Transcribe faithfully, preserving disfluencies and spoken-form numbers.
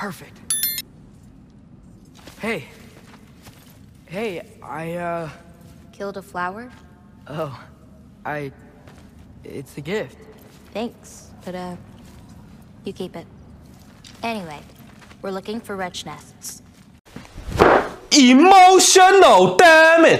Perfect. Hey. Hey, I, uh... Killed a flower? Oh, I... It's a gift. Thanks, but, uh... you keep it. Anyway, we're looking for wretch nests. Emotional damage!